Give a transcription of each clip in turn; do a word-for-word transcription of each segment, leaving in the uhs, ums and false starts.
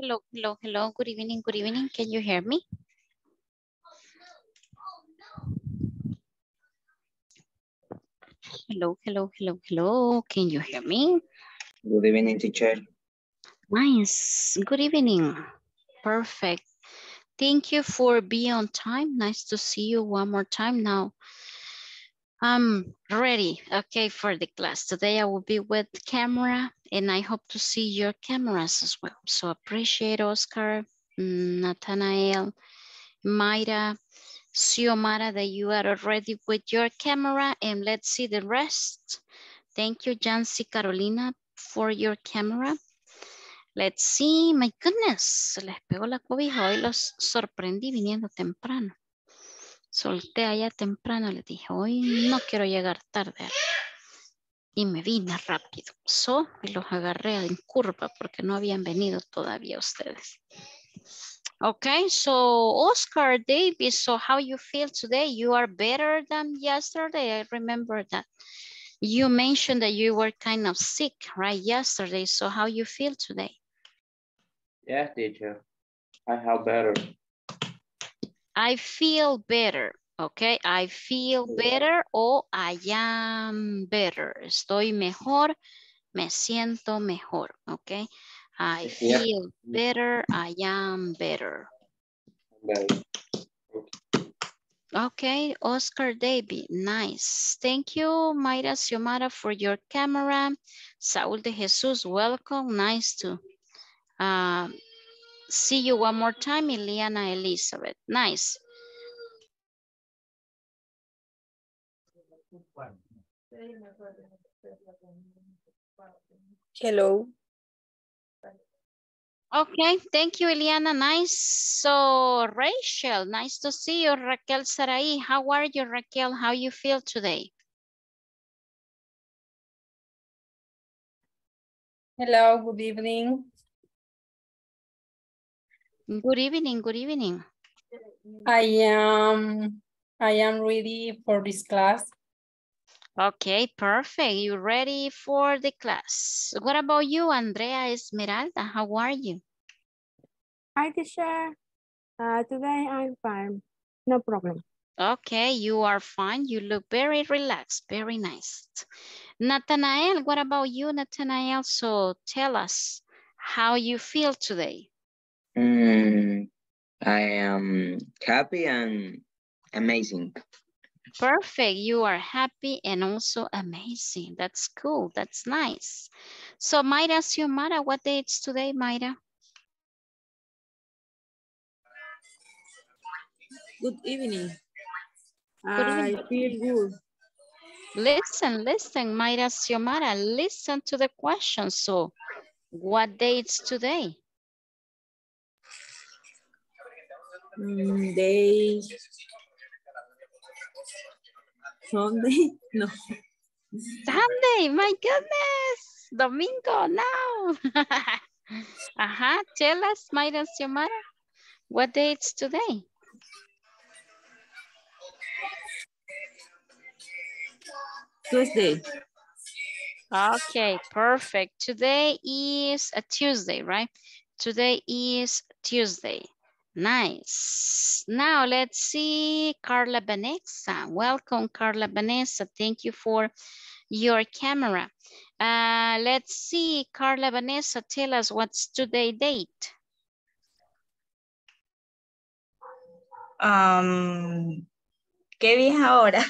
Hello, hello, hello. Good evening, good evening. Can you hear me? Hello, hello, hello, hello. Can you hear me? Good evening, teacher. Nice. Good evening. Perfect. Thank you for being on time. Nice to see you one more time now. I'm ready, okay, for the class. Today I will be with camera and I hope to see your cameras as well. So appreciate Oscar, Nathanael, Mayra, Xiomara that you are already with your camera, and let's see the rest. Thank you, Jancy Carolina, for your camera. Let's see, my goodness, les pegó la cobija. Hoy los sorprendí viniendo temprano. Solté allá temprano, le dije, hoy no quiero llegar tarde. Y me vine rápido. So, los agarré en curva porque no habían venido todavía ustedes. Okay, so Oscar Davis, so how you feel today? You are better than yesterday. I remember that. You mentioned that you were kind of sick, right, yesterday. So how you feel today? Yeah, teacher, I have better. I feel better, okay? I feel better o I am better. Estoy mejor, me siento mejor, okay? I feel yeah. better, I am better. Okay. Okay, Oscar Debbie, nice. Thank you, Mayra Xiomara, for your camera. Saúl de Jesús, welcome. Nice to... Uh, see you one more time, Eliana Elizabeth. Nice. Hello. Okay, thank you, Eliana. Nice. So, Rachel, nice to see you. Raquel Sarai, how are you, Raquel? How you feel today? Hello, good evening. Good evening, good evening. I am, I am ready for this class. Okay, perfect. You ready for the class. What about you, Andrea Esmeralda? How are you? Hi, teacher. Uh, today I'm fine. No problem. Okay, you are fine. You look very relaxed. Very nice. Nathanael, what about you, Nathanael? So tell us how you feel today. Mm, I am happy and amazing. Perfect. You are happy and also amazing. That's cool. That's nice. So Mayra Xiomara, what day it's today, Mayra? Good evening. Good evening. I feel good. Listen, listen, Mayra Xiomara, listen to the question. So what day it's today? Day Sunday, no. Sunday, my goodness. Domingo, now. uh-huh. Tell us, Mayra Xiomara, what day it's today? Tuesday. Okay, perfect. Today is a Tuesday, right? Today is Tuesday. Nice. Now let's see Carla Vanessa. Welcome, Carla Vanessa. Thank you for your camera. Uh, let's see, Carla Vanessa, tell us what's today's date. Um, ¿Qué día ahora?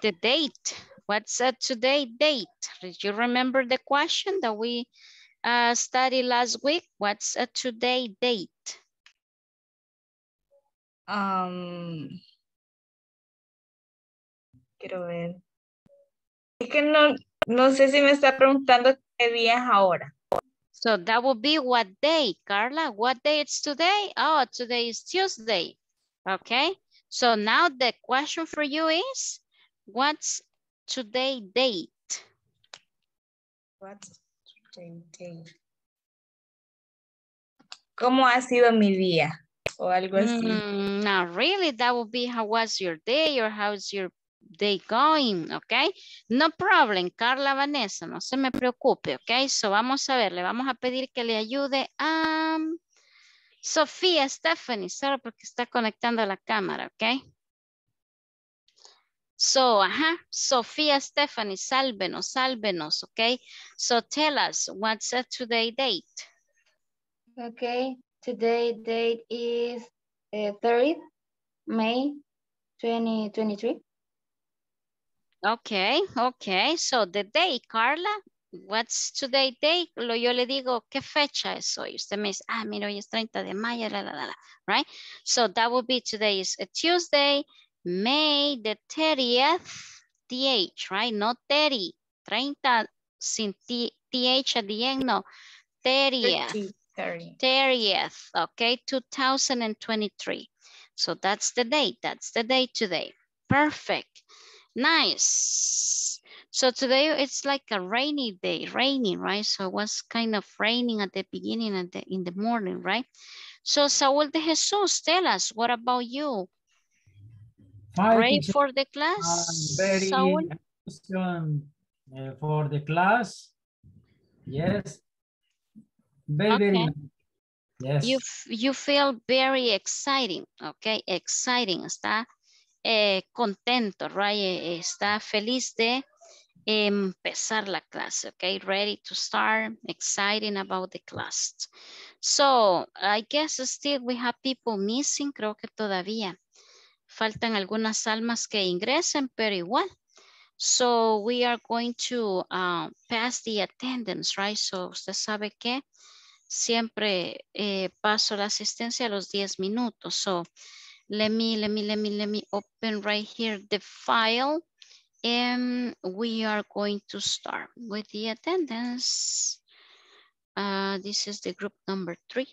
The date. What's uh, today's date? Did you remember the question that we uh, studied last week? What's uh, today's date? Um, quiero ver. Es que no, no sé si me está preguntando qué día es ahora. So that would be what day, Carla? What day is today? Oh, today is Tuesday. Okay. So now the question for you is, what's today's date? What's today's date? ¿Cómo ha sido mi día? O algo así. Mm, no, really, that would be how was your day or how's your They going, ok. No problem, Carla Vanessa, no se me preocupe, ok. So vamos a ver, le vamos a pedir que le ayude a Sofía Stephanie, solo porque está conectando la cámara, ok. So, ajá, Sofía Stephanie, sálvenos, sálvenos, ok. So tell us, what's the today date? Ok, today date is uh, thirtieth of May twenty twenty-three. Okay, okay. So the day, Carla, what's today day? Lo yo le digo, ¿qué fecha es hoy? Usted me dice, ah, mira, hoy es treinta de mayo, la, la, la, la, right? So that would be today is a Tuesday, May the thirtieth, T H, right? Not thirty, thirty, sin T H at the end, no, thirtieth, thirtieth, okay, two thousand twenty-three. So that's the date, that's the date today. Perfect. Nice. So today it's like a rainy day, raining, right? So it was kind of raining at the beginning and the, in the morning, right? So Saúl de Jesús, tell us, what about you? Ready for the class, very Saúl? Question uh, for the class. Yes. Very, okay. Very yes. You, you feel very exciting, okay? Exciting, está Eh, contento, right? Eh, está feliz de eh, empezar la clase, okay? Ready to start, exciting about the class. So, I guess still we have people missing, creo que todavía faltan algunas almas que ingresen, pero igual. So, we are going to uh, pass the attendance, right? So, usted sabe que siempre eh, paso la asistencia a los diez minutos, so, Let me, let me, let me, let me open right here the file and we are going to start with the attendance. Uh, this is the group number three.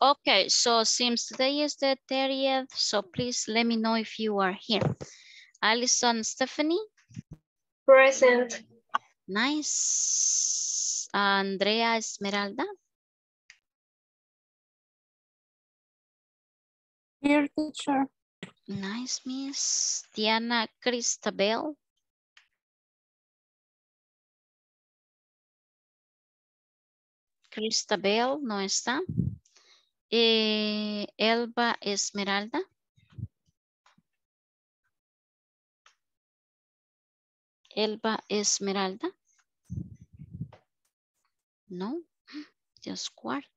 Okay, so since today is the thirtieth, so please let me know if you are here. Allison Stephanie? Present. Nice. Andrea Esmeralda? Dear teacher. Nice, Miss Diana Cristabel. Cristabel no está. Eh, Elba Esmeralda. Elba Esmeralda. No, Dios guarde.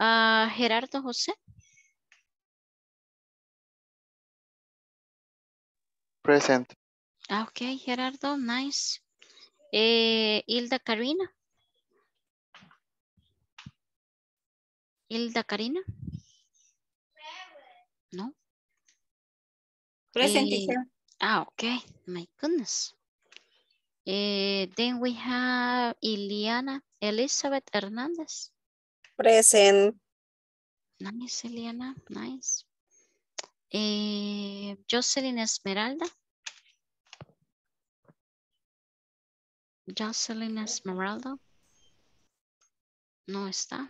Uh, Gerardo Jose. Present. Okay, Gerardo, nice. Eh, Hilda Karina. Hilda Karina. No. Present. Eh, ah, okay. My goodness. Eh, then we have Eliana Elizabeth Hernandez. Present. Nice, Eliana, nice. Eh, Jocelyn Esmeralda. Jocelyn Esmeralda. No está.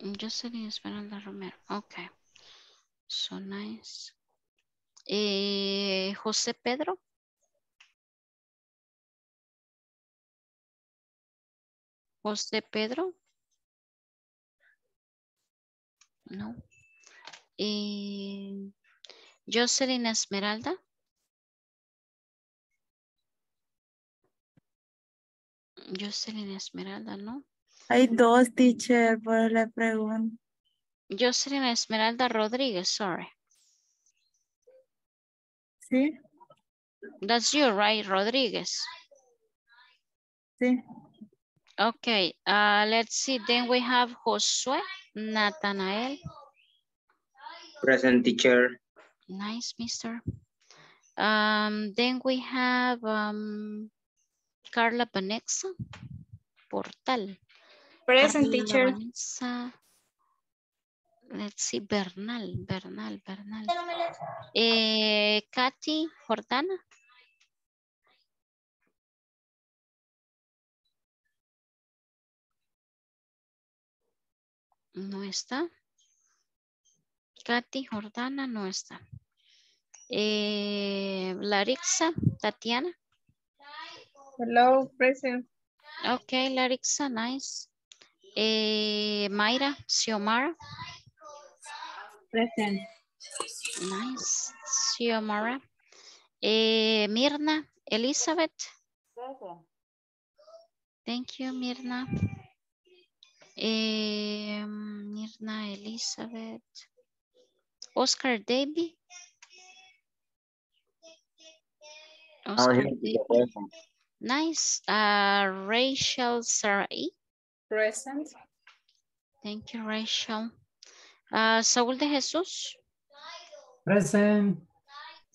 Jocelyn Esmeralda Romero. Okay. So nice. Eh, José Pedro. José Pedro. No. Eh, Jocelyn Esmeralda. Jocelyn Esmeralda, no. Hay dos, teacher, por la pregunta. Jocelyn Esmeralda Rodríguez, sorry. Sí. That's you, right, Rodríguez? Sí. Okay, uh, let's see. Then we have Josué Nathanael. Present, teacher. Nice, mister. Um, then we have um, Carla Vanessa Portal. Present, Carla teacher. Vanessa. Let's see, Bernal, Bernal, Bernal. Eh, Kathy Jordana. No está. Kathy Jordana no está. Eh, Larixa Tatiana. Hello, present. Okay, Larixa, nice. Eh, Mayra Xiomara. Present. Nice. Xiomara. Eh, Mirna Elizabeth. Present. Thank you, Mirna. Eh, Mirna Elizabeth. Oscar Debbie. Oscar Debbie. Nice. Uh, Rachel Sarai. Present. Thank you, Rachel. Uh, Saúl de Jesús. Present.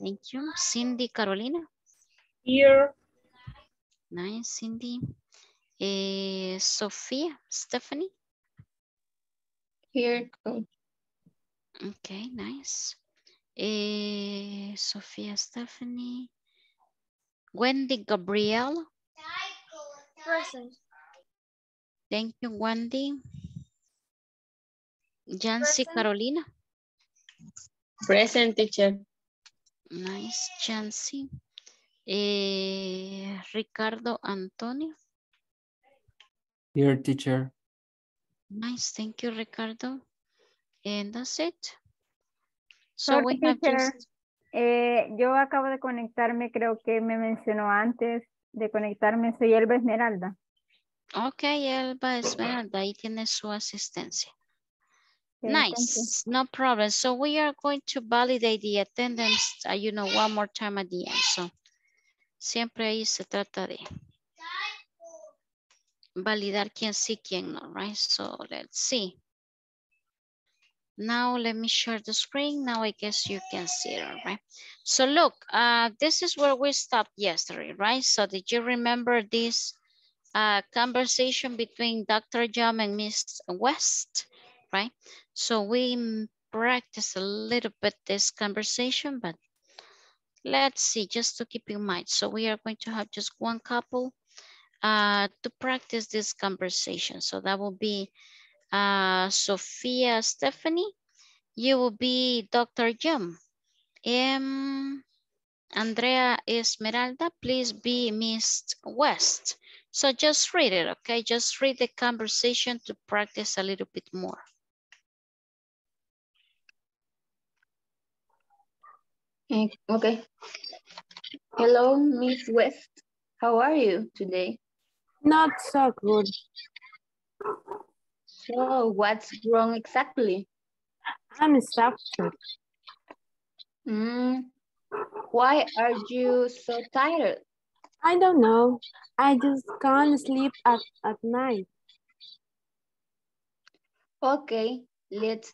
Thank you. Cindy Carolina. Here. Nice, Cindy. Uh, Sofía Stephanie. Here. Okay, nice. Uh, Sofía Stephanie. Wendy Gabrielle. Present. Thank you, Wendy. Jancy Carolina. Present, teacher. Nice, Jancy. Eh, Ricardo Antonio. Here, teacher. Nice, thank you, Ricardo. And that's it. So Sorry, we have teacher. Just... Eh, yo acabo de conectarme, creo que me mencionó antes de conectarme, soy Elba Esmeralda. Ok, Elba Esmeralda, ahí tiene su asistencia. Okay, nice, no problem. So we are going to validate the attendance, uh, you know, one more time at the end. So siempre ahí se trata de validar quién sí, quién no, right? So let's see. Now let me share the screen. Now I guess you can see it, all right? So look, uh, this is where we stopped yesterday, right? So did you remember this uh, conversation between Doctor Jam and Miss West, right? So we practiced a little bit this conversation, but let's see, just to keep in mind. So we are going to have just one couple uh, to practice this conversation. So that will be Uh, Sofía Stephanie, you will be Doctor Jim. Um, Andrea Esmeralda, please be Miss West. So just read it, okay? Just read the conversation to practice a little bit more. Okay. Hello, Miss West. How are you today? Not so good. So what's wrong exactly? I'm exhausted. Mm, why are you so tired? I don't know. I just can't sleep at, at night. Okay, let's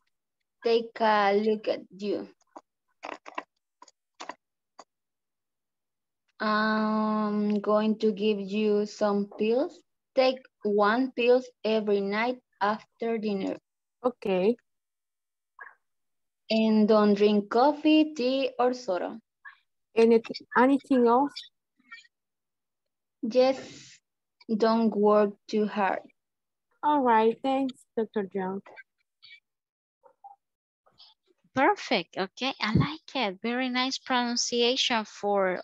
take a look at you. I'm going to give you some pills. Take one pill every night after dinner. Okay. And don't drink coffee, tea, or soda. Anything, anything else? Yes, don't work too hard. All right, thanks, Doctor Jones. Perfect, okay, I like it. Very nice pronunciation for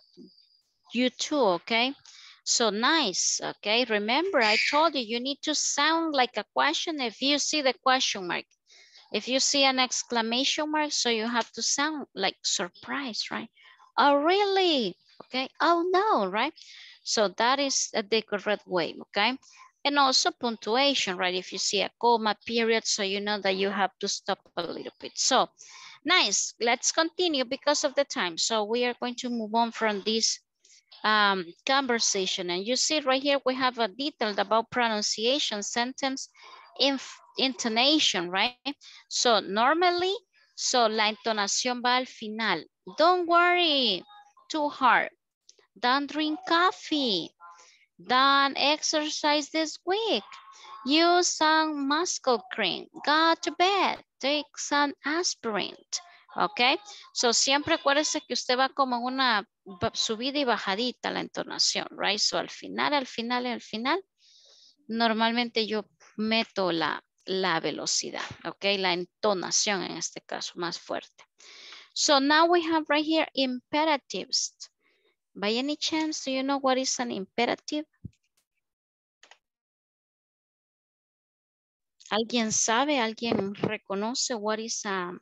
you too, okay? So nice, okay? Remember, I told you, you need to sound like a question if you see the question mark. If you see an exclamation mark, so you have to sound like surprised, right? Oh, really? Okay, oh no, right? So that is the correct way, okay? And also punctuation, right? If you see a comma, period, so you know that you have to stop a little bit. So nice, let's continue because of the time. So we are going to move on from this Um, conversation, and you see right here we have a detailed about pronunciation, sentence, inf intonation, right? So normally, so la entonación va al final. Don't worry too hard. Don't drink coffee. Don't exercise this week. Use some muscle cream. Go to bed. Take some aspirin. Okay, so siempre acuérdese que usted va como una subida y bajadita la entonación, right? So al final, al final, al final, normalmente yo meto la, la velocidad, okay? La entonación en este caso, más fuerte. So now we have right here imperatives. By any chance, do you know what is an imperative? ¿Alguien sabe, alguien reconoce what is an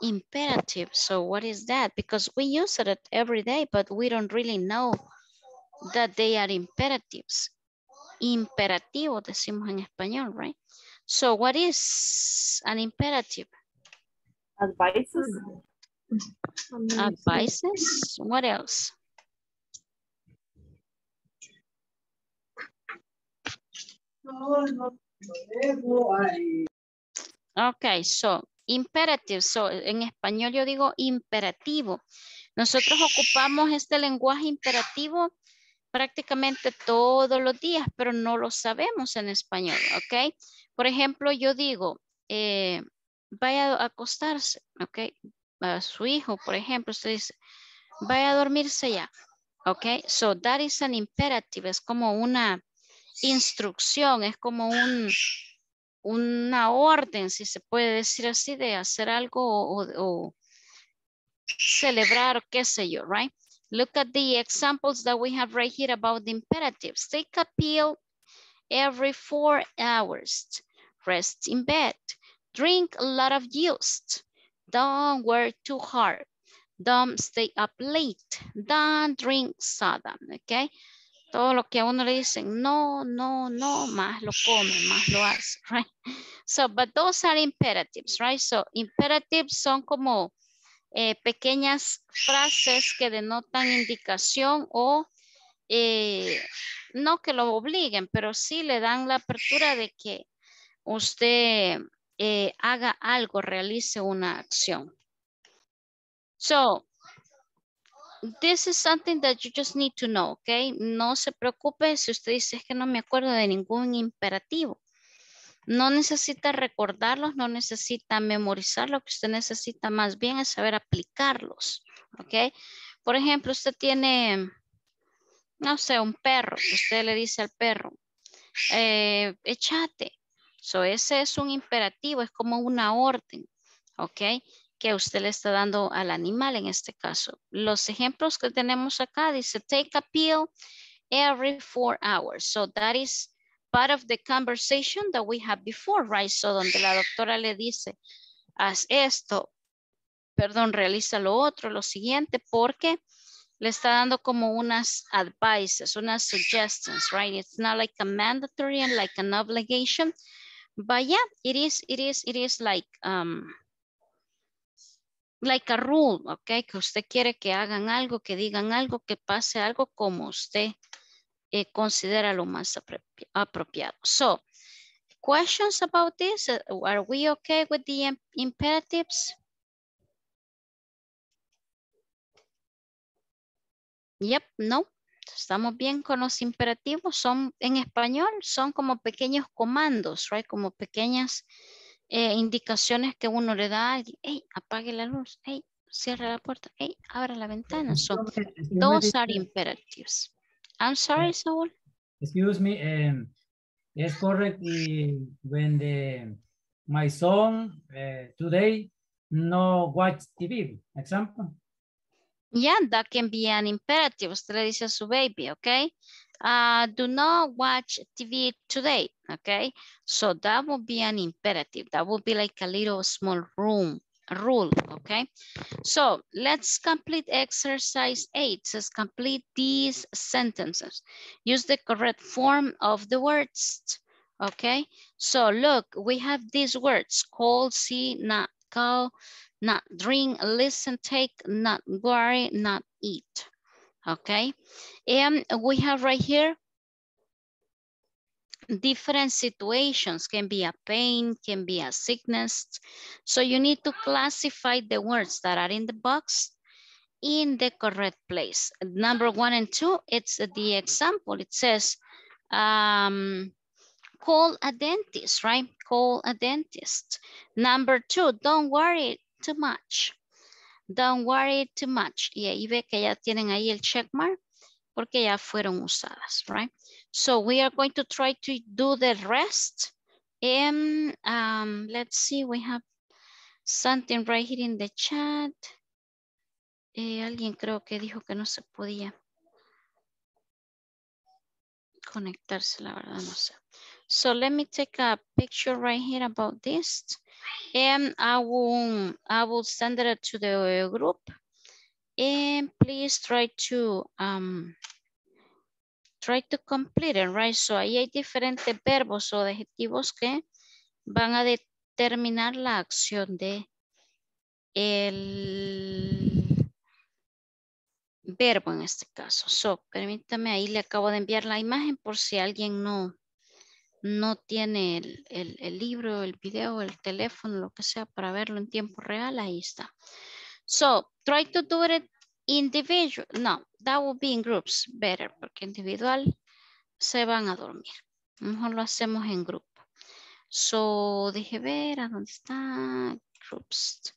imperative? So what is that? Because we use it every day, but we don't really know that they are imperatives. Imperativo decimos en español, right? So what is an imperative? Advices. Advices. What else? Okay, so imperative. So en español yo digo imperativo. Nosotros ocupamos este lenguaje imperativo prácticamente todos los días, pero no lo sabemos en español, ¿ok? Por ejemplo, yo digo, eh, vaya a acostarse, ¿ok? A su hijo, por ejemplo, usted dice, vaya a dormirse ya, ¿ok? So that is an imperative, es como una instrucción, es como un, una orden, si se puede decir así, de hacer algo o, o celebrar, qué sé yo, right? Look at the examples that we have right here about the imperatives. Take a pill every four hours. Rest in bed. Drink a lot of juice. Don't work too hard. Don't stay up late. Don't drink soda, okay? Todo lo que a uno le dicen, no, no, no, más lo come, más lo hace, right? So, but those are imperatives, right? So, imperatives son como Eh, pequeñas frases que denotan indicación o eh, no que lo obliguen, pero sí le dan la apertura de que usted eh, haga algo, realice una acción. So, this is something that you just need to know, okay? No se preocupe si usted dice es que no me acuerdo de ningún imperativo. No necesita recordarlos, no necesita memorizar, lo que usted necesita más bien es saber aplicarlos, ¿ok? Por ejemplo, usted tiene, no sé, un perro, usted le dice al perro, eh, échate. So, ese es un imperativo, es como una orden, ¿ok? Que usted le está dando al animal en este caso. Los ejemplos que tenemos acá dice, take a pill every four hours. So, that is part of the conversation that we had before, right? So, donde la doctora le dice, haz esto, perdón, realiza lo otro, lo siguiente, porque le está dando como unas advices, unas suggestions, right? It's not like a mandatory and like an obligation, but yeah, it is, it is, it is like, um, like a rule, okay? Que usted quiere que hagan algo, que digan algo, que pase algo como usted Eh, considera lo más apropi- apropiado. So, questions about this? Are we okay with the im- imperatives? Yep, no. Estamos bien con los imperativos. Son en español, son como pequeños comandos, right? Como pequeñas eh, indicaciones que uno le da a alguien. Hey, apague la luz. Hey, cierra la puerta. Hey, abra la ventana. So, those are imperatives. I'm sorry, Saul. Excuse me. Um, it's correct when the my son uh, today no watch T V. Example. Yeah, that can be an imperative. Usted le dice a su baby, okay? Uh, do not watch T V today, okay? So that would be an imperative. That would be like a little small room. Rule, okay? So let's complete exercise eight. Says complete these sentences. Use the correct form of the words, okay? So look, we have these words, call, see, not go, not drink, listen, take, not worry, not eat, okay? And we have right here different situations, can be a pain, can be a sickness. So you need to classify the words that are in the box in the correct place. Number one and two, it's the example. It says, um, call a dentist, right? Call a dentist. Number two, don't worry too much. Don't worry too much. Y ahí ve que ya tienen ahí el check mark, porque ya fueron usadas, right? So we are going to try to do the rest And um, let's see, we have something right here in the chat. Eh, alguien creo que dijo que no se podía conectarse, la verdad, no sé. So let me take a picture right here about this, and I will I will send it to the group. And please try to um try to complete it, right? So ahí hay diferentes verbos o adjetivos que van a determinar la acción de el verbo en este caso. So permítame, ahí le acabo de enviar la imagen por si alguien no no tiene el, el, el libro, el video, el teléfono, lo que sea, para verlo en tiempo real, ahí está. So, try to do it individual. No, that would be in groups better, porque individual se van a dormir. Mejor lo hacemos en grupo. So, deje ver a dónde está, groups.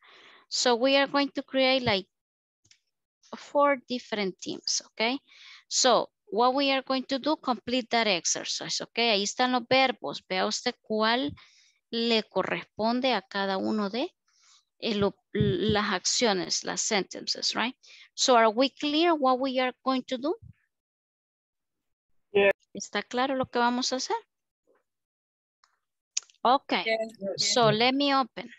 So, we are going to create like four different teams, okay? So, what we are going to do, complete that exercise, ok. Ahí están los verbos. Vea usted cuál le corresponde a cada uno de eh, lo, las acciones, las sentences, right? So are we clear what we are going to do? Yeah. ¿Está claro lo que vamos a hacer? Ok, yeah, yeah. So let me open.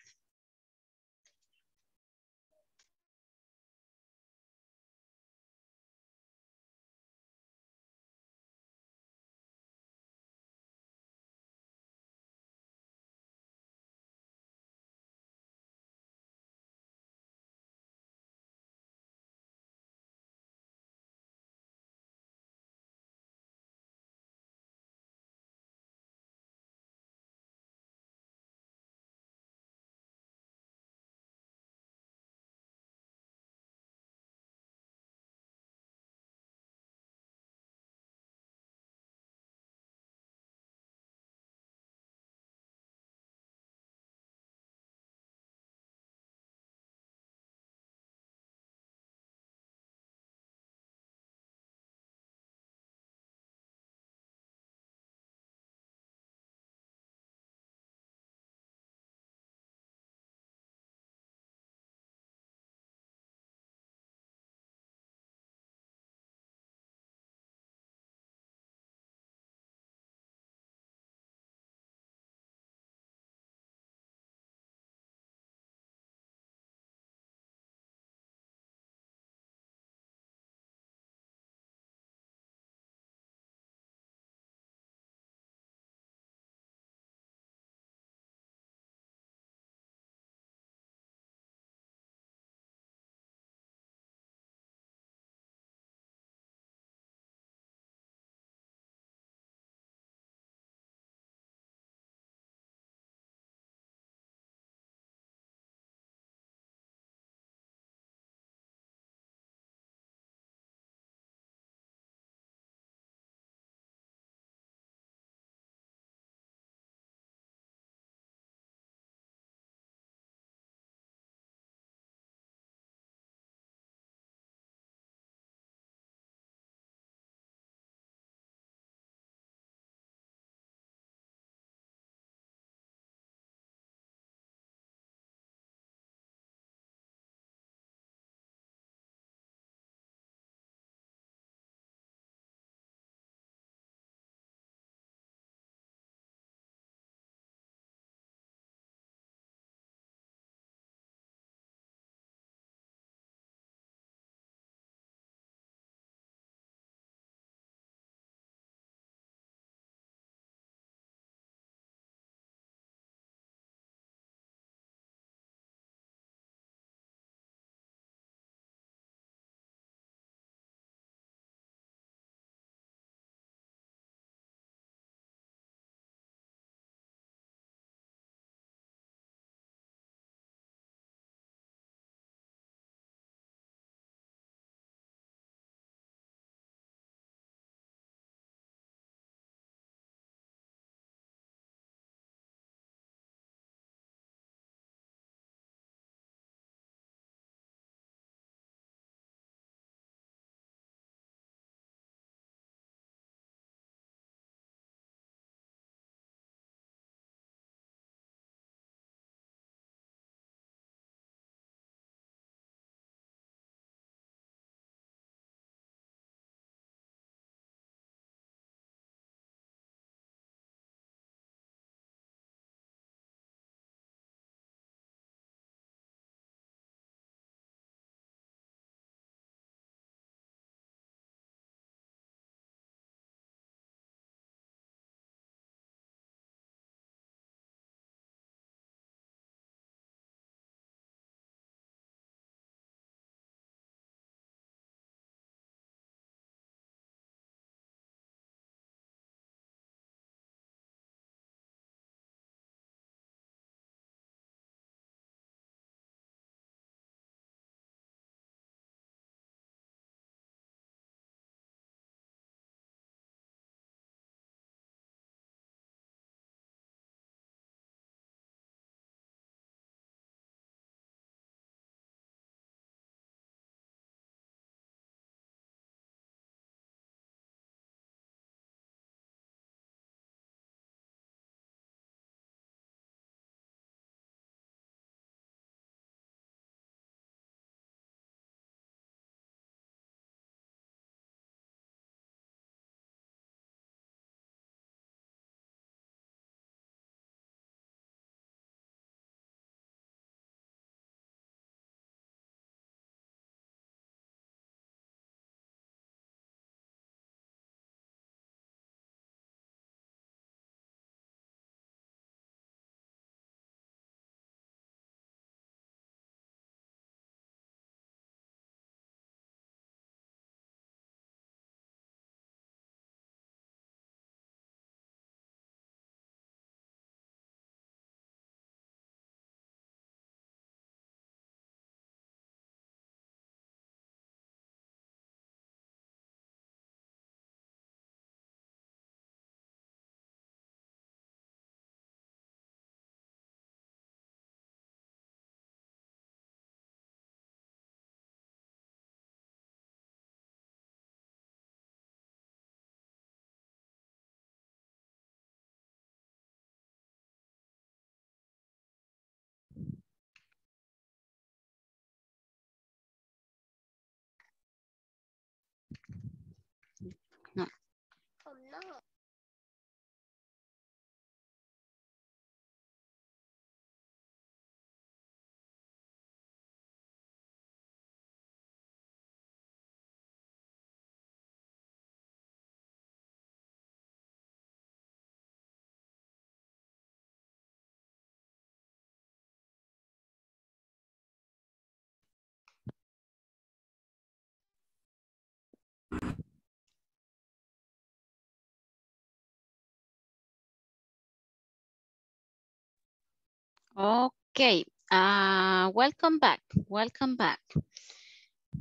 Okay, uh, welcome back, welcome back.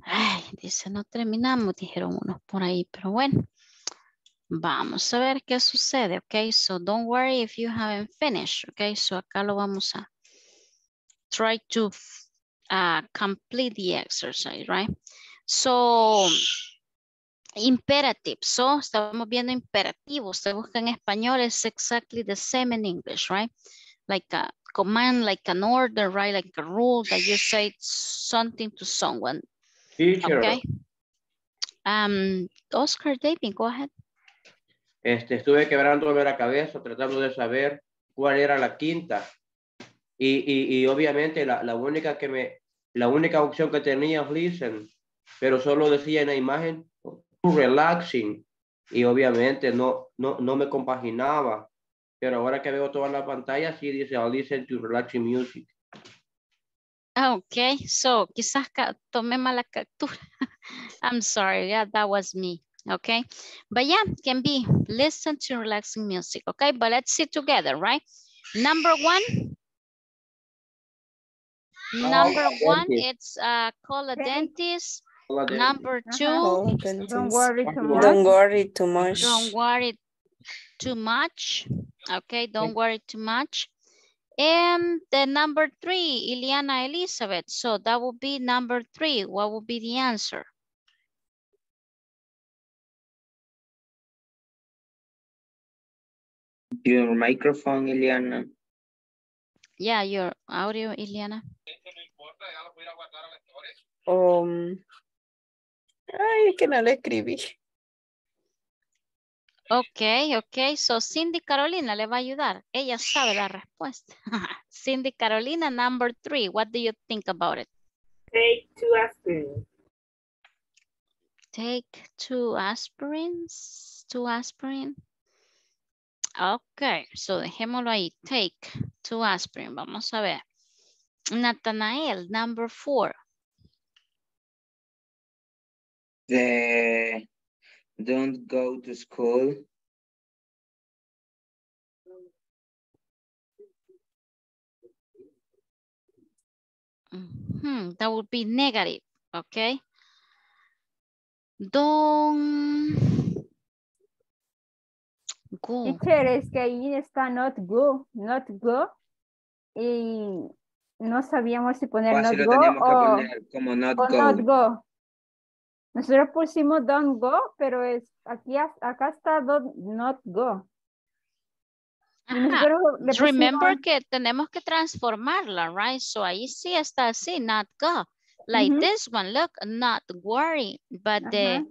Ay, dice no terminamos, dijeron unos por ahí, pero bueno. Vamos a ver qué sucede, okay? So don't worry if you haven't finished, okay? So acá lo vamos a try to uh, complete the exercise, right? So... imperative. So, estamos viendo imperativos. Se busca en español. It's exactly the same in English, right? Like a command, like an order, right? Like a rule that you say something to someone. Teacher. Okay. Um, Oscar Davis, go ahead. Este, estuve quebrándome la cabeza tratando de saber cuál era la quinta. Y, y, y obviamente la, la única que me, la única opción que tenía es listen, pero solo decía en la imagen relaxing y obviamente no, no, no me compaginaba, pero ahora que veo toda la pantalla sí dice I'll listen to relaxing music. Okay, so quizás tomé mala captura. I'm sorry, yeah, that was me. Okay, but yeah, can be listen to relaxing music. Okay, but let's see together, right? Number one. Number oh, one, dentist. It's uh, call a dentist. Number two, oh, don't worry too much. Don't worry too much. Don't worry too much. Okay, don't worry too much. And the number three, Eliana Elizabeth. So that would be number three. What would be the answer? Your microphone, Eliana. Yeah, your audio, Eliana. Um. Ay, es que no lo escribí. Ok, ok. So, Cindy Carolina le va a ayudar. Ella sabe la respuesta. Cindy Carolina, number three. What do you think about it? Take two aspirins. Take two aspirins. Two aspirin. Ok. So, dejémoslo ahí. Take two aspirin. Vamos a ver. Nathanael, number four. The don't go to school. Mm-hmm. That would be negative, okay? Don't go. Teacher, es que ahí está not go, not go. Y no sabíamos si poner not go o not go. Nosotros pusimos don't go, pero es aquí acá está don't not go. Pusimos... Remember que tenemos que transformarla, right? So ahí sí está así, not go. Like uh-huh. This one, look, not worry, but uh-huh. The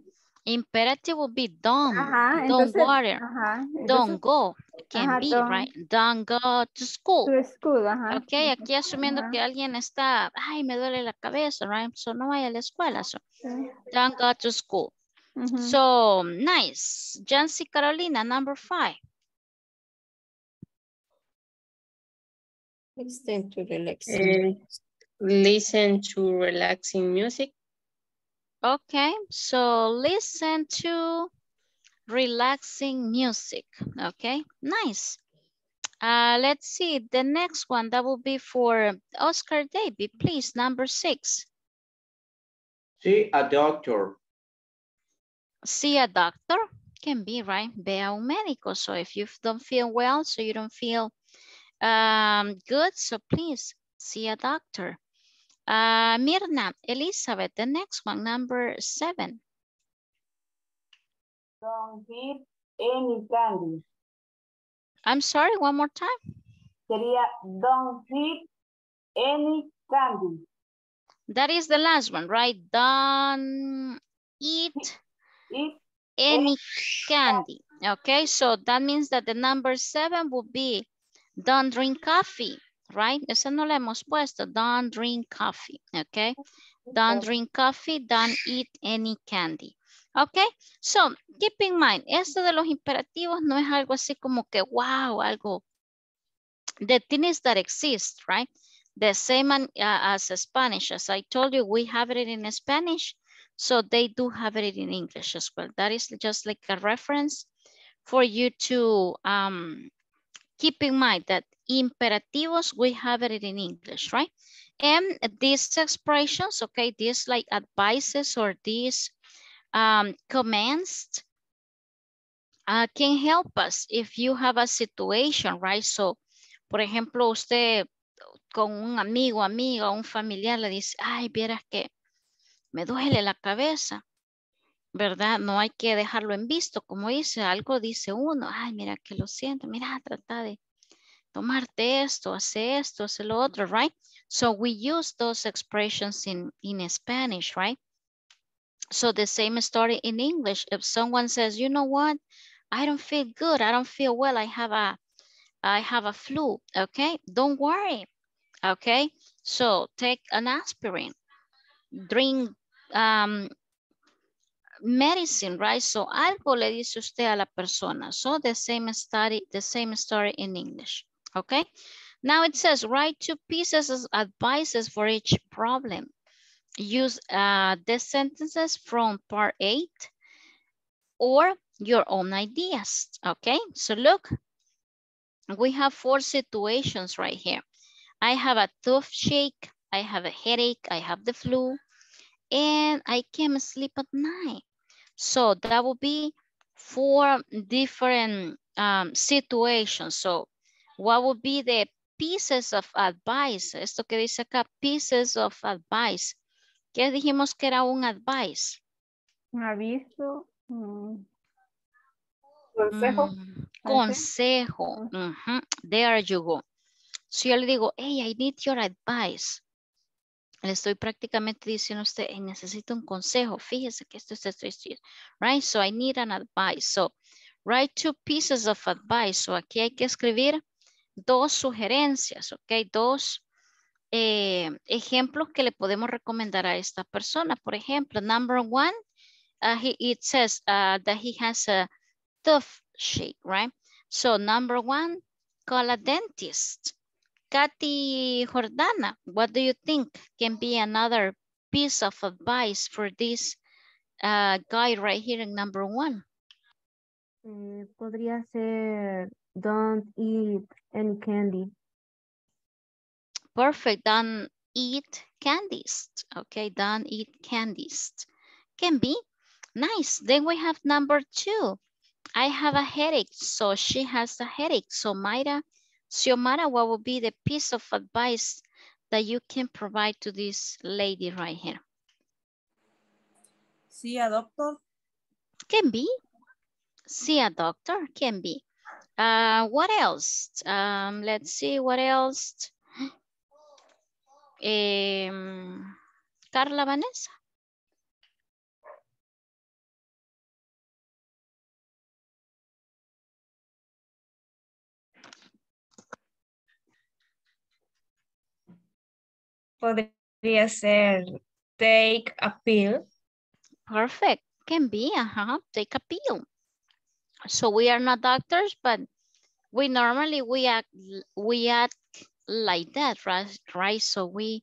imperative will be don't, uh-huh. Don't entonces, worry, uh-huh. Entonces, don't go. It can uh-huh, be, don't, right? Don't go to school. To school, uh-huh. Okay, aquí asumiendo uh-huh. Que alguien está, ay, me duele la cabeza, right? So no vaya a la escuela, so. Don't go to school. Mm-hmm. So nice. Jancy Carolina, number five. Listen to relaxing. Uh, listen to relaxing music. Okay, so listen to relaxing music. Okay, nice. Uh, let's see the next one. That will be for Oscar Davis, please. Number six. See a doctor. See a doctor can be, right? Ve a un médico. So if you don't feel well, so you don't feel um, good, so please see a doctor. Uh, Mirna Elizabeth, the next one, number seven. Don't give any candy. I'm sorry, one more time. Sería don't give any candy. That is the last one, right? Don't eat, eat any candy. Okay, so that means that the number seven would be don't drink coffee, right? Ese no le hemos puesto. Don't drink coffee, okay? Don't drink coffee, don't eat any candy. Okay, so keep in mind, esto de los imperativos no es algo así como que, wow, algo. The things that exist, right? The same uh, as Spanish. As I told you, we have it in Spanish, so they do have it in English as well. That is just like a reference for you to um, keep in mind that imperativos, we have it in English, right? And these expressions, okay, these like advices or these um, commands uh, can help us if you have a situation, right? So, por ejemplo, usted con un amigo, amiga, un familiar le dice, ay, vieras que me duele la cabeza, ¿verdad? No hay que dejarlo en visto, como dice, algo dice uno, ay, mira que lo siento, mira, trata de tomarte esto, hace esto, hace lo otro, right? So we use those expressions in, in Spanish, right? So the same story in English. If someone says, you know what? I don't feel good. I don't feel well. I have a, I have a flu. Okay, don't worry. Okay, so take an aspirin, drink um, medicine, right? So algo le dice usted a la persona. So the same study, the same story in English. Okay. Now it says, write two pieces of advices for each problem. Use uh, the sentences from part eight or your own ideas, okay? So look, we have four situations right here. I have a toothache, I have a headache, I have the flu, and I can't sleep at night. So that will be four different um, situations. So what would be the pieces of advice? Esto que dice acá, pieces of advice. ¿Qué dijimos que era un advice? Un aviso. Mm. Consejo. Mm. Consejo. Mm-hmm. There you go. Si yo le digo, hey, I need your advice. Le estoy prácticamente diciendo a usted, hey, necesito un consejo. Fíjese que esto es esto, esto, esto. Right? So I need an advice. So write two pieces of advice. So aquí hay que escribir dos sugerencias, ok, dos eh, ejemplos que le podemos recomendar a esta persona. Por ejemplo, number one, uh, he, it says uh, that he has a tough shape, right? So number one, call a dentist. Kathy Jordana, what do you think can be another piece of advice for this uh, guy right here in number one? Eh, podría ser... Don't eat any candy. Perfect. Don't eat candies. Okay, don't eat candies. Can be. Nice. Then we have number two. I have a headache. So she has a headache. So Mayra Xiomara, what would be the piece of advice that you can provide to this lady right here? See a doctor. Can be. See a doctor. Can be. Uh, what else? Um, let's see, what else? Um, Carla Vanessa. Podría ser take a pill. Perfect. Can be, uh-huh. Take a pill. So we are not doctors, but we normally, we act, we act like that, right? right? So we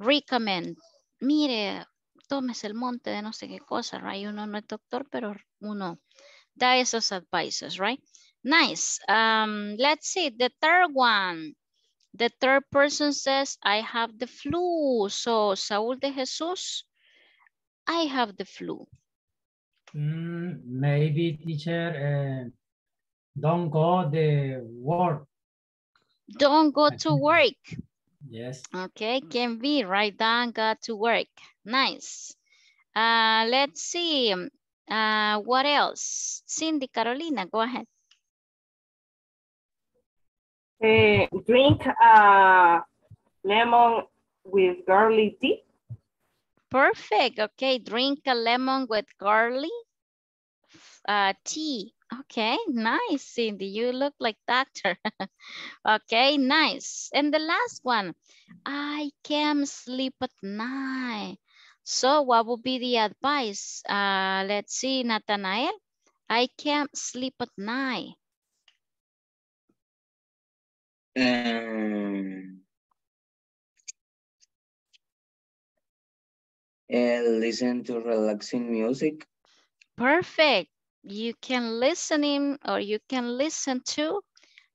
recommend, mire, tomes el monte de no sé qué cosa, right? Uno no es doctor, pero uno da esos advices, right? Nice. Um, let's see, the third one. The third person says, I have the flu. So Saúl de Jesús, I have the flu. Mm, maybe teacher, uh, don't go to work. Don't go to work. Yes. Okay, can be, right? Don't go to work. Nice. Uh, let's see. Uh, what else? Cindy Carolina, go ahead. Uh, drink uh, lemon with garlic tea. Perfect. Okay, drink a lemon with garlic uh, tea. Okay, nice, Cindy. You look like doctor. Okay, nice. And the last one, I can't sleep at night. So what would be the advice? Uh, let's see, Nathanael. I can't sleep at night. Um. And listen to relaxing music. Perfect. You can listen in or you can listen to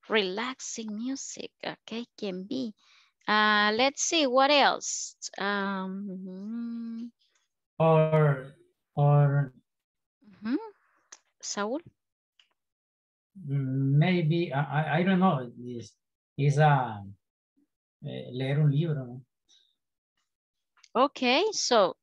relaxing music, okay, can be. Uh, let's see, what else? Um, or, or. Mm-hmm. Saúl? Maybe, I, I don't know, it's, it's a, leer un libro. Okay, so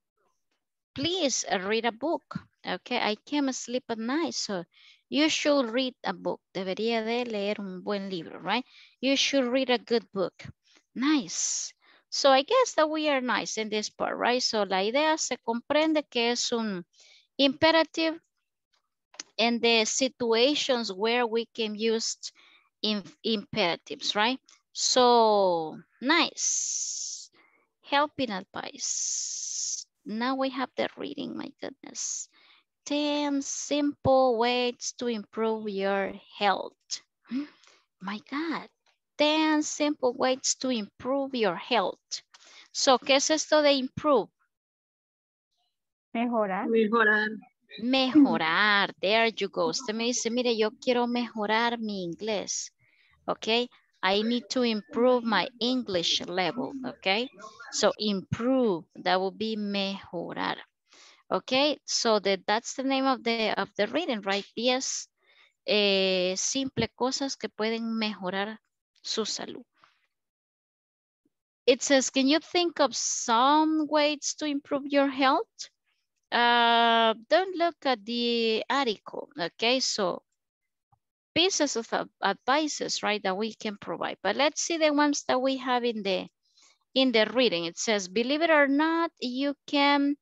please read a book. Okay, I can't sleep at night, so you should read a book. Debería de leer un buen libro, right? You should read a good book. Nice. So I guess that we are nice in this part, right? So la idea se comprende que es un imperative in the situations where we can use in, imperatives, right? So nice. Helping advice. Now we have the reading, my goodness. ten simple ways to improve your health. My God. ten simple ways to improve your health. So, ¿qué es esto de improve? Mejorar. Mejorar. Mejorar. There you go. Usted me dice, mire, yo quiero mejorar mi inglés. Okay. I need to improve my English level, okay? So improve, that will be mejorar. Okay, so the, that's the name of the of the reading, right? diez eh, simple cosas que pueden mejorar su salud. It says, can you think of some ways to improve your health? Uh, don't look at the article, okay? So pieces of advices, right, that we can provide. But let's see the ones that we have in the in the reading. It says, believe it or not, you can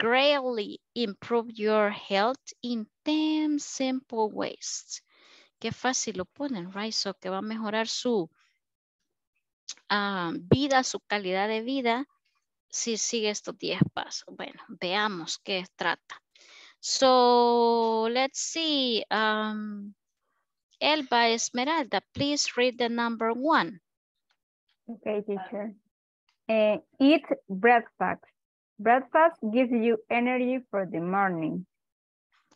greatly improve your health in ten simple ways. Qué fácil lo ponen, right? So que va a mejorar su um, vida, su calidad de vida, si sigue estos diez pasos. Bueno, veamos qué trata. So let's see. Um, Elba Esmeralda, please read the number one. Okay, teacher. Uh, eat breakfast. Breakfast gives you energy for the morning.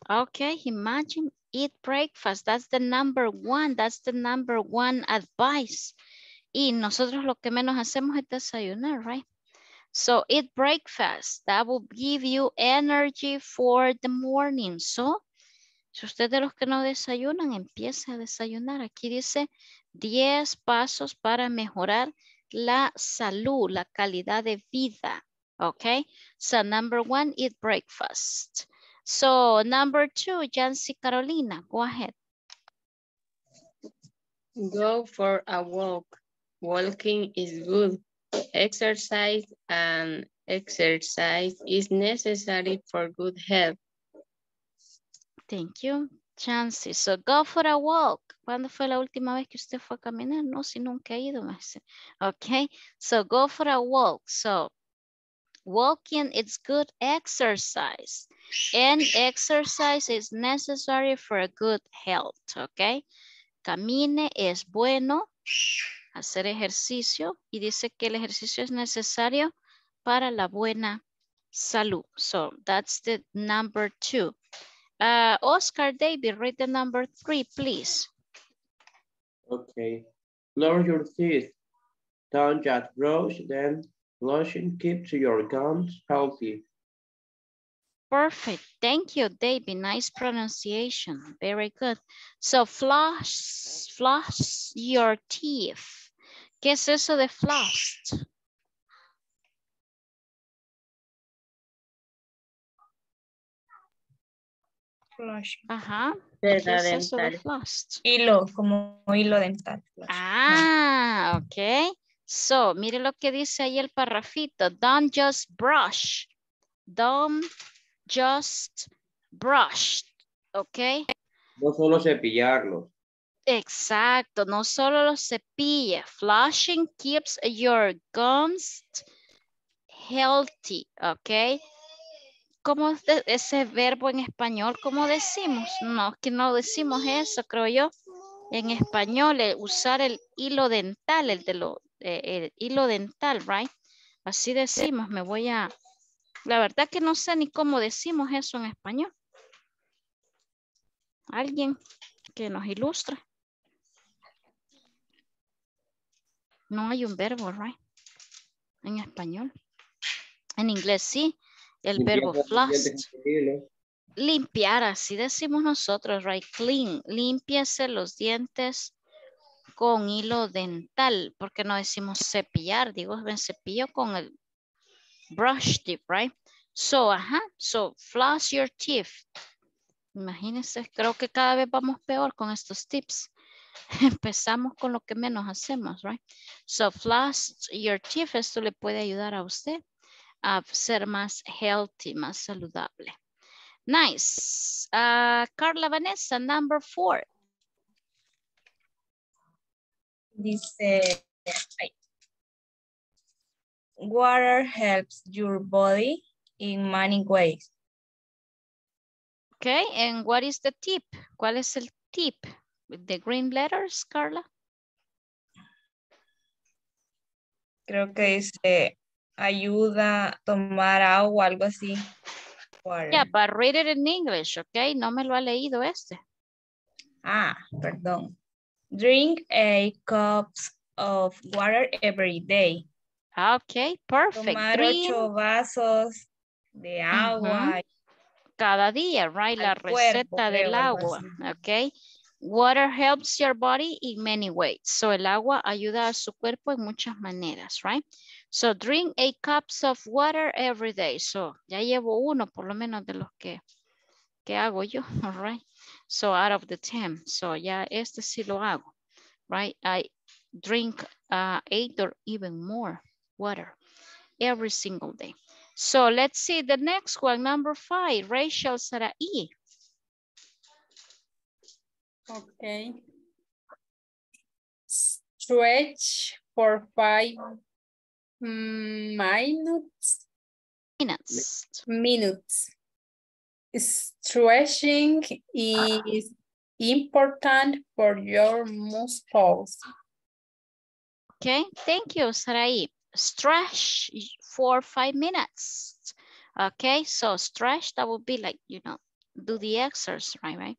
Okay, imagine, eat breakfast. That's the number one. That's the number one advice. Y nosotros lo que menos hacemos es desayunar, right? So eat breakfast. That will give you energy for the morning. So, si usted de los que no desayunan, empieza a desayunar. Aquí dice diez pasos para mejorar la salud, la calidad de vida. Okay. So number one, eat breakfast. So number two, Jancy Carolina, go ahead. Go for a walk. Walking is good. Exercise and exercise is necessary for good health. Thank you, Jancy. So go for a walk. ¿Cuándo fue la última vez que usted fue a caminar? No, si nunca he ido más. Okay, so go for a walk. So walking is good exercise. And exercise is necessary for a good health, okay? Camine es bueno, hacer ejercicio. Y dice que el ejercicio es necesario para la buena salud. So that's the number two. Uh, Oscar Davis, read the number three, please. Okay. Floss your teeth. Don't just brush, then lotion keeps your gums healthy. Perfect. Thank you, David. Nice pronunciation. Very good. So floss, floss your teeth. ¿Qué es eso de floss? Ajá. ¿Qué es eso de floss? Hilo, como hilo dental. Ah, no. Ok. So, mire lo que dice ahí el parrafito. Don't just brush. Don't just brush. Ok. No solo cepillarlos. Exacto, no solo los cepille. Flushing keeps your gums healthy. Ok. ¿Cómo ese verbo en español? ¿Cómo decimos? No, que no decimos eso, creo yo. En español, el usar el hilo dental, el de lo, eh, el hilo dental, right? Así decimos, me voy a... La verdad que no sé ni cómo decimos eso en español. Alguien que nos ilustre. No hay un verbo, right? En español. En inglés sí. El limpiar verbo floss. Limpiar, así decimos nosotros, right? Clean. Límpiese los dientes con hilo dental. Porque no decimos cepillar. Digo, ven, cepillo con el brush tip, right? So, ajá. So, floss your teeth. Imagínense, creo que cada vez vamos peor con estos tips. Empezamos con lo que menos hacemos, right? So, floss your teeth, esto le puede ayudar a usted a ser más healthy, más saludable. Nice. Uh, Carla Vanessa, number four. Dice, water helps your body in many ways. Okay, and what is the tip? ¿Cuál es el tip? With the green letters, Carla. Creo que dice ayuda a tomar agua, algo así. Water. Yeah, but read it in English, okay? No me lo ha leído este. Ah, perdón. Drink a cup of water every day. Okay, perfect. Tomar green. Ocho vasos de agua. Uh-huh. Cada día, right? La receta cuerpo, del creo, agua, okay? Water helps your body in many ways. So, el agua ayuda a su cuerpo en muchas maneras, right? So, drink eight cups of water every day. So, ya llevo uno, por lo menos de los que, que hago yo, right? So, out of the ten. So, ya este sí lo hago, right? I drink uh, eight or even more water every single day. So, let's see the next one, number five, Rachel Sarai. Okay. Stretch for five minutes. Minutes. Minutes. Stretching is important for your muscles. Okay, thank you, Sarai. Stretch for five minutes. Okay, so stretch, that would be like, you know, do the exercise, right, right?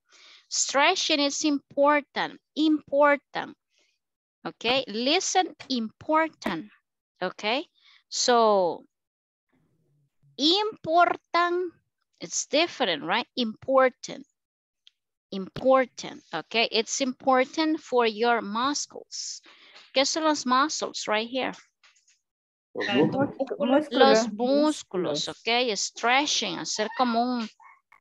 Stretching is important, important, okay? Listen, important, okay? So, important, it's different, right? Important, important, okay? It's important for your muscles. ¿Qué son los muscles right here? Los músculos, okay? Stretching, hacer como un...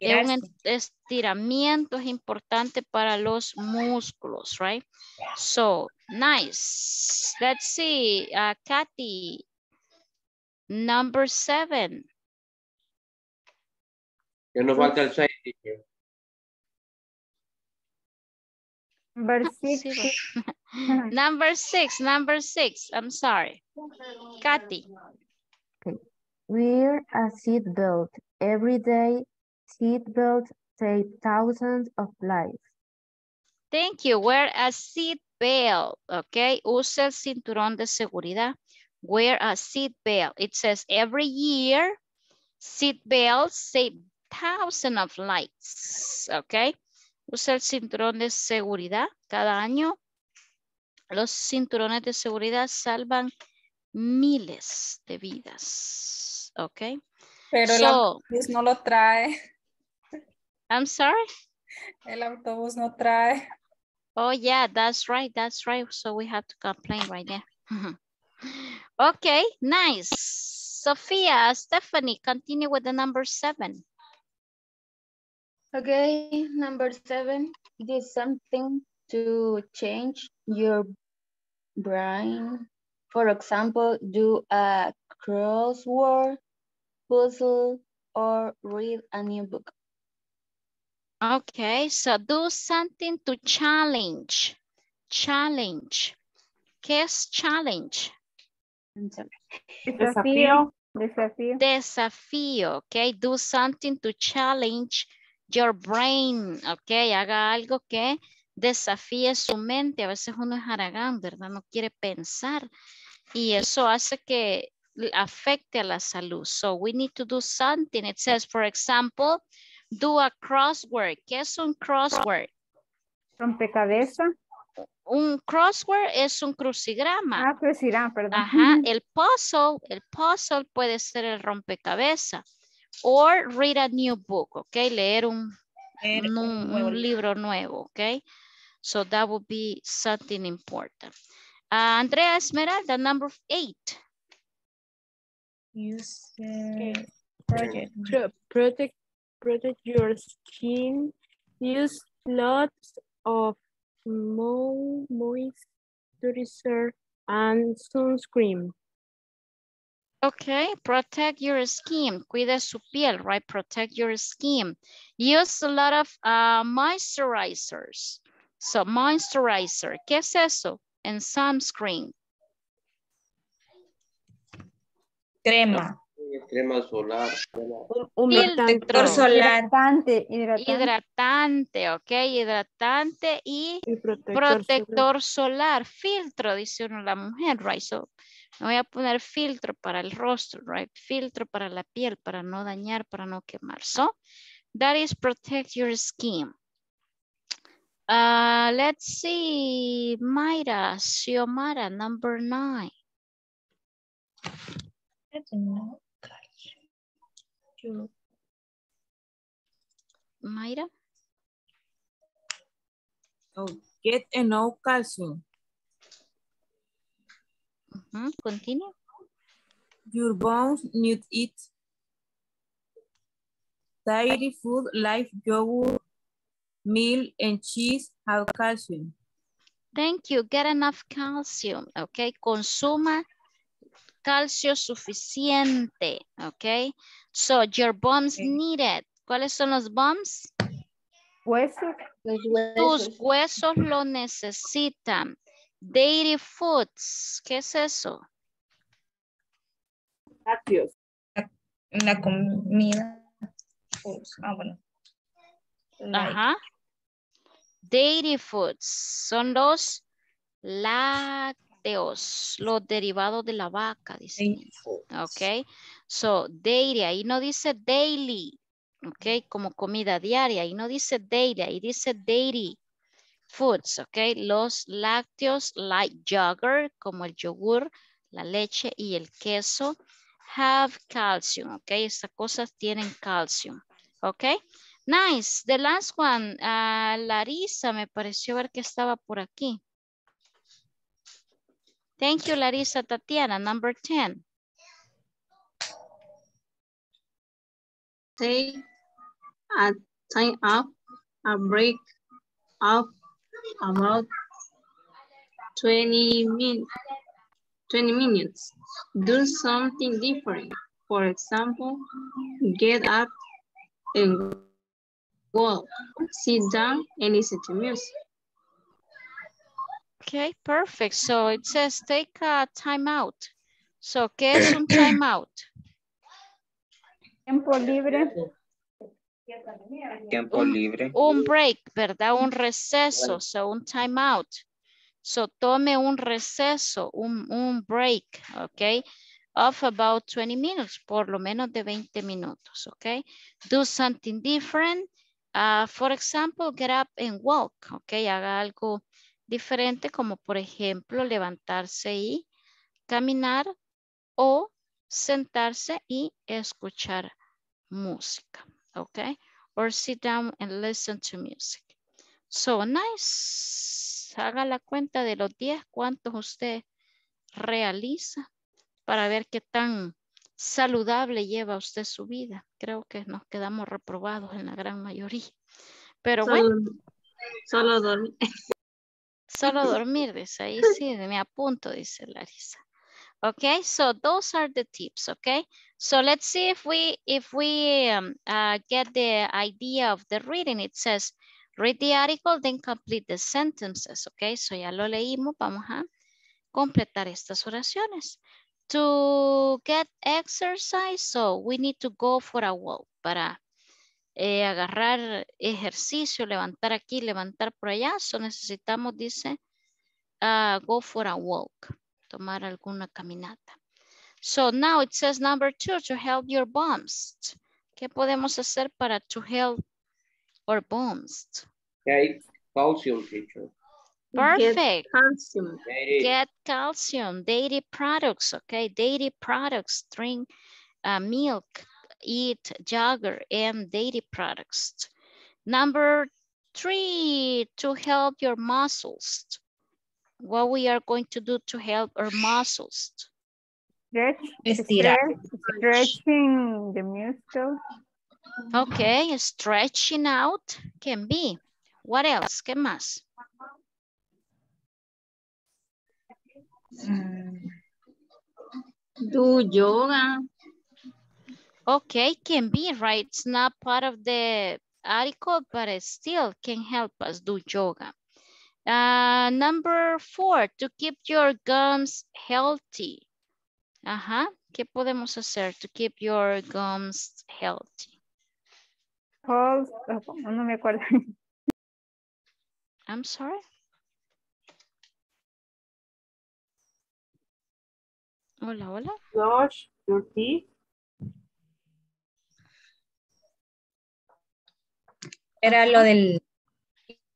Un estiramiento es importante para los músculos, right? So, nice. Let's see, uh, Kathy, number seven. Que nos falta el seis. Number six. number six, number six. I'm sorry. Kathy. Wear a seatbelt every day. Seatbelt save thousands of lives. Thank you. Wear a seatbelt, okay? Usa el cinturón de seguridad. Wear a seatbelt. It says every year, seatbelts save thousands of lives, okay? Usa el cinturón de seguridad. Cada año, los cinturones de seguridad salvan miles de vidas, okay? Pero so, el autobús no lo trae. I'm sorry? El autobús no trae. Oh, yeah, that's right, that's right. So we have to complain right there. Okay, nice. Sofía, Stephanie, continue with the number seven. Okay, number seven. Do something to change your brain. For example, do a crossword puzzle or read a new book. Okay, so do something to challenge. Challenge. ¿Qué es challenge? Desafío. Desafío. Desafío, okay. Do something to challenge your brain, okay. Haga algo que desafíe su mente. A veces uno es haragán, ¿verdad? No quiere pensar y eso hace que afecte a la salud. So we need to do something. It says, for example, do a crossword. ¿Qué es un crossword? Rompecabezas. Un crossword es un crucigrama. Ah, crucigrama, perdón. Ajá, el puzzle, el puzzle puede ser el rompecabezas. Or read a new book, okay? Leer un, un, un, un libro nuevo, okay? So that would be something important. Uh, Andrea Esmeralda, number eight. Use okay. project. Protect, protect your skin. Use lots of moisturizer and sunscreen. Okay, protect your skin. Cuida su piel, right? Protect your skin. Use a lot of uh, moisturizers. So, moisturizer. ¿Qué es eso? And sunscreen. Crema. Crema solar. Protector solar. Hidratante, hidratante. Hidratante, ok. Hidratante y, y protector, protector solar. solar. Filtro, dice uno la mujer, right? So, me voy a poner filtro para el rostro, right? Filtro para la piel, para no dañar, para no quemar. So, that is protect your skin. Uh, let's see. Mayra Xiomara, number nine. I don't know. Mayra? Oh, get a no calcium. Mm-hmm. Continue. Your bones need it. Dairy food like yogurt, milk, and cheese have calcium. Thank you. Get enough calcium. Okay. Consuma calcio suficiente. Okay. So your bones okay. need it. ¿Cuáles son los bones? Huesos. Los huesos. Tus huesos lo necesitan. Dairy foods, ¿qué es eso? Lácteos. La comida. Ah, bueno. Like. Ajá. Dairy foods son los lácteos, los derivados de la vaca, dice. Ok. So, dairy, ahí no dice daily, ok, como comida diaria, ahí no dice daily, ahí dice dairy. Foods, ok, los lácteos, like yogurt, como el yogur, la leche y el queso, have calcium, ok, estas cosas tienen calcium, ok, nice, the last one, uh, Larisa, me pareció ver que estaba por aquí. Thank you, Larixa Tatiana, number ten. Take a time up, a break up. About twenty minutes. Do something different. For example, get up and walk, sit down and listen to music. Okay, perfect. So it says take a time out. So, ¿qué es un time out? Tiempo libre. Tiempo libre. Un, un break, ¿verdad? Un receso, so un time out. So tome un receso, un, un break, ok? Of about twenty minutes, por lo menos de veinte minutos, ok? Do something different. Uh, for example, get up and walk, ok? Haga algo diferente como, por ejemplo, levantarse y caminar o sentarse y escuchar música. Okay, or sit down and listen to music. So nice. Haga la cuenta de los diez, cuántos usted realiza para ver qué tan saludable lleva usted su vida. Creo que nos quedamos reprobados en la gran mayoría. Pero solo, bueno. Solo dormir. Solo dormir, dice ahí, sí, me apunto, dice Larisa. Okay, so those are the tips, okay? So let's see if we if we um, uh, get the idea of the reading. It says, read the article, then complete the sentences, okay? So ya lo leímos, vamos a completar estas oraciones. To get exercise, so we need to go for a walk. Para eh, agarrar ejercicio, levantar aquí, levantar por allá. So necesitamos, dice, uh, go for a walk. Tomar alguna caminata. So now it says number two, to help your bones. ¿Qué podemos hacer para to help our bones? Take calcium, teacher. Perfect. Get calcium. Dairy. Get calcium, dairy products, okay? Dairy products, drink uh, milk, eat yogurt and dairy products. Number three, to help your muscles. What we are going to do to help our muscles? Stretch, stretch, stretching the muscle. Okay, stretching out can be. What else? ¿Qué más? Mm. Do yoga. Okay, can be, right? It's not part of the article, but it still can help us do yoga. Uh, number four, to keep your gums healthy. Ajá, ¿qué podemos hacer to keep your gums healthy? Hold, no me acuerdo. I'm sorry. Hola, hola. Brush your teeth. Era lo del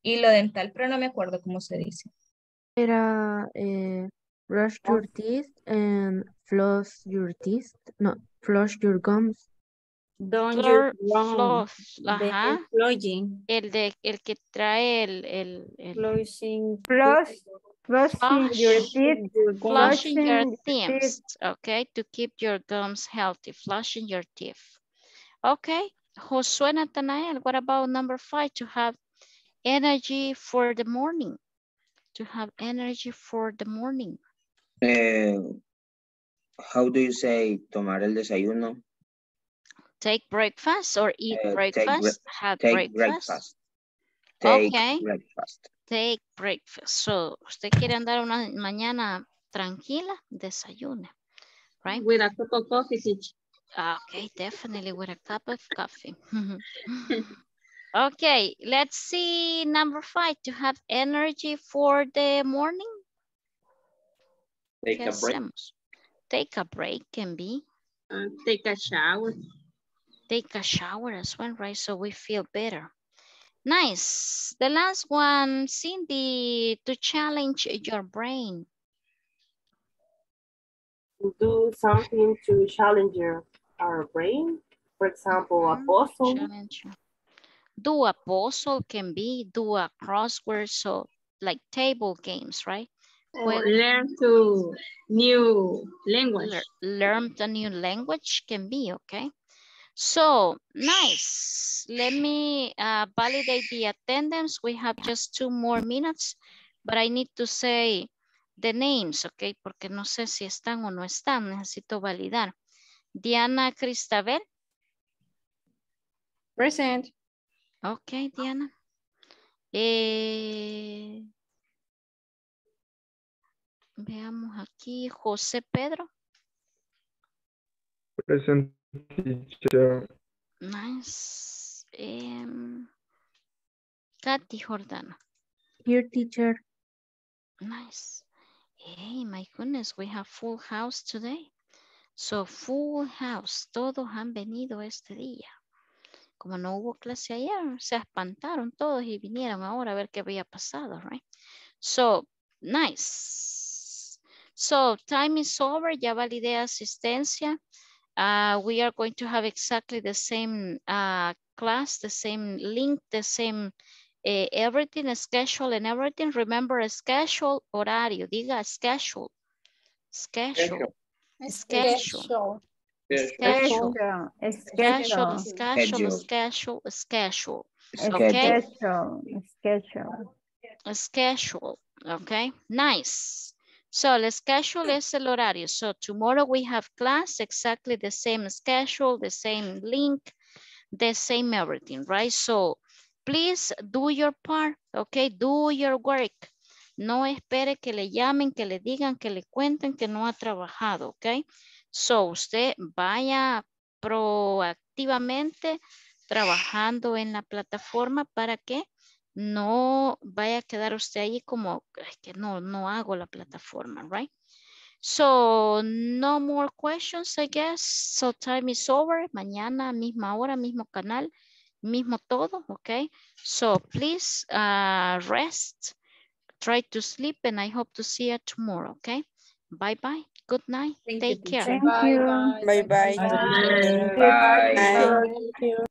hilo dental, pero no me acuerdo cómo se dice. Era eh, brush your teeth and floss your teeth. No, flush your gums. Don't your floss. Ajá. El, de, el que trae el... el, el... Flossing. Floss. Flushing, flushing your teeth. Flushing, flushing your teeth. teeth. Okay, to keep your gums healthy. Flushing your teeth. Okay, Josué Nathanael, what about number five? To have energy for the morning. To have energy for the morning. Uh, how do you say tomar el desayuno? Take breakfast or eat uh, breakfast. Take, have take breakfast. breakfast. Take okay. breakfast. Take breakfast. So, usted quiere andar una mañana tranquila, desayuna, right? With a cup of coffee, teacher. Okay, definitely with a cup of coffee. Okay, let's see number five. To have energy for the morning. Take a break. Take a break can be. Uh, take a shower. Take a shower as well, right? So we feel better. Nice. The last one, Cindy, to challenge your brain. Do something to challenge your, our brain. For example, a puzzle. Challenge. Do a puzzle can be, do a crossword, so like table games, right? Well, learn to new language. Learn the new language can be, okay? So, nice. Let me uh, validate the attendance. We have just two more minutes, but I need to say the names, okay? Porque no sé si están o no están. Necesito validar. Diana Cristabel. Present. Okay, Diana. Eh, veamos aquí. José Pedro. Present. Teacher. Nice. Um, Kathy Jordana. Here, teacher. Nice. Hey, my goodness, we have full house today. So, full house. Todos han venido este día. Como no hubo clase ayer, se espantaron todos y vinieron ahora a ver qué había pasado, right? So, nice. So, time is over. Ya validé asistencia. Uh, we are going to have exactly the same uh, class, the same link, the same uh, everything, schedule and everything. Remember a schedule, horario, diga schedule, schedule, schedule, schedule, schedule, schedule, schedule, schedule, okay? Schedule, schedule, okay, nice. So, the schedule is el horario. So, tomorrow we have class, exactly the same schedule, the same link, the same everything, right? So, please do your part, okay? Do your work. No espere que le llamen, que le digan, que le cuenten que no ha trabajado, okay? So, usted vaya proactivamente trabajando en la plataforma para que no vaya a quedar usted ahí como que no, no hago la plataforma, right? So, no more questions, I guess. So, time is over. Mañana, misma hora, mismo canal, mismo todo, okay? So, please uh, rest, Try to sleep and I hope to see you tomorrow, okay? Bye-bye. Good night. Thank Take you, care. Bye-bye. Bye-bye. Bye-bye.